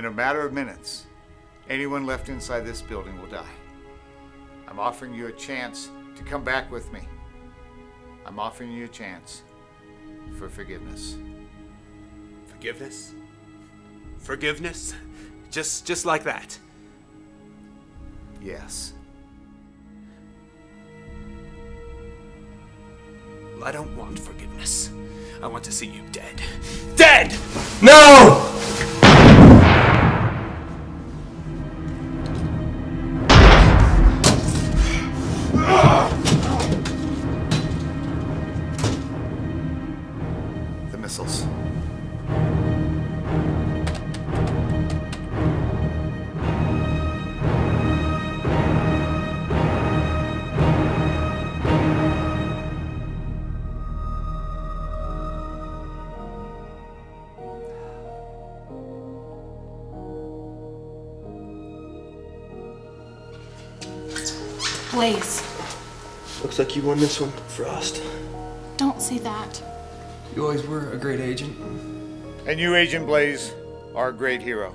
In a matter of minutes, anyone left inside this building will die. I'm offering you a chance to come back with me. I'm offering you a chance for forgiveness. Forgiveness? Forgiveness? Just like that? Yes. Well, I don't want forgiveness. I want to see you dead. Dead! No! Blaze. Looks like you won this one, Frost. Don't say that. You always were a great agent. And you, Agent Blaze, are a great hero.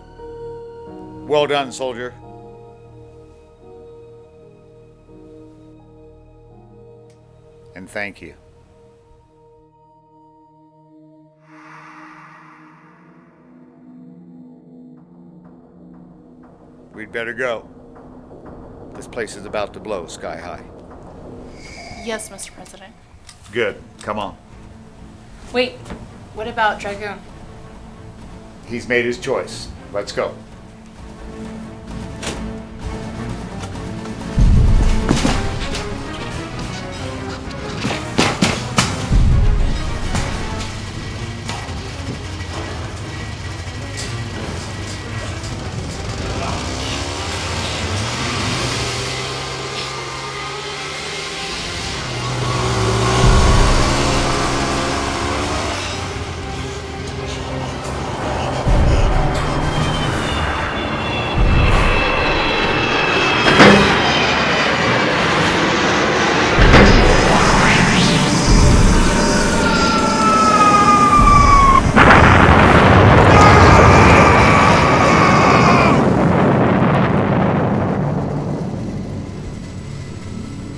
Well done, soldier. And thank you. We'd better go. This place is about to blow sky high. Yes, Mr. President. Good. Come on. Wait. What about Dragoon? He's made his choice. Let's go.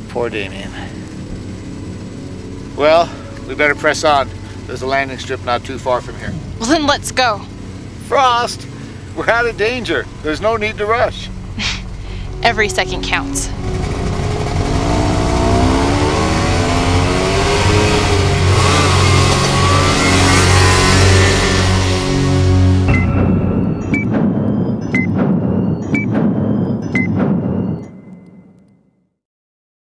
Poor Damien. Well, we better press on. There's a landing strip not too far from here. Well, then let's go. Frost, we're out of danger. There's no need to rush. Every second counts.